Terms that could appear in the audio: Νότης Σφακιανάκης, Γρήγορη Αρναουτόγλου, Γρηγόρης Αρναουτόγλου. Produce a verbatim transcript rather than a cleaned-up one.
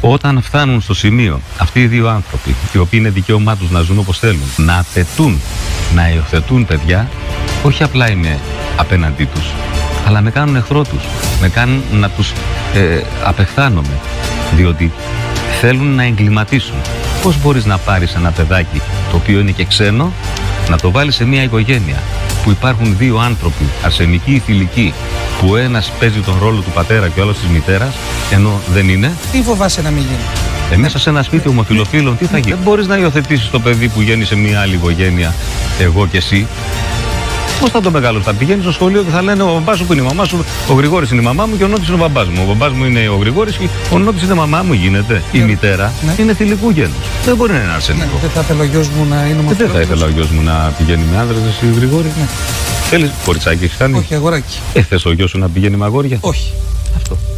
Όταν φτάνουν στο σημείο αυτοί οι δύο άνθρωποι, οι οποίοι είναι δικαίωμά τους να ζουν όπως θέλουν, να απαιτούν, να υιοθετούν παιδιά, όχι απλά είμαι απέναντί τους, αλλά με κάνουν εχθρό τους, με κάνουν να τους ε, απεχθάνομαι, διότι θέλουν να εγκληματίσουν. Πώς μπορείς να πάρεις ένα παιδάκι το οποίο είναι και ξένο, να το βάλεις σε μια οικογένεια που υπάρχουν δύο άνθρωποι, αρσενικοί ή θηλυκοί, που ένας παίζει τον ρόλο του πατέρα και ο άλλος της μητέρας, ενώ δεν είναι. Τι φοβάσαι να μην γίνει? Ε, μέσα σε ένα σπίτι ομοφυλοφίλων, τι θα γίνει? Δεν μπορείς να υιοθετήσεις το παιδί που γέννησε μια άλλη οικογένεια, εγώ και εσύ. Πώς θα το μεγάλο? Θα πηγαίνει στο σχολείο και θα λένε: ο μπαμπάς σου που είναι η μαμά σου, ο Γρηγόρης είναι η μαμά μου και ο Νότης είναι ο μπαμπάς μου. Ο μπαμπάς μου είναι ο Γρηγόρης και ο Νότης είναι η μαμά μου. Γίνεται. Η μητέρα ναι. είναι θηλυκού γένους. Δεν μπορεί να είναι αρσενικό. Ναι, δεν θα ήθελα ο γιος μου να είναι ομοφυλόφιλος. Δεν θα ήθελα ο γιος μου να πηγαίνει με άνδρες ή Γρηγόρη. Ναι. Θέλεις κοριτσάκι, φτάνει. Όχι, αγοράκι. Ε, θες ο γιος σου να πηγαίνει με αγόρια? Όχι. Αυτό.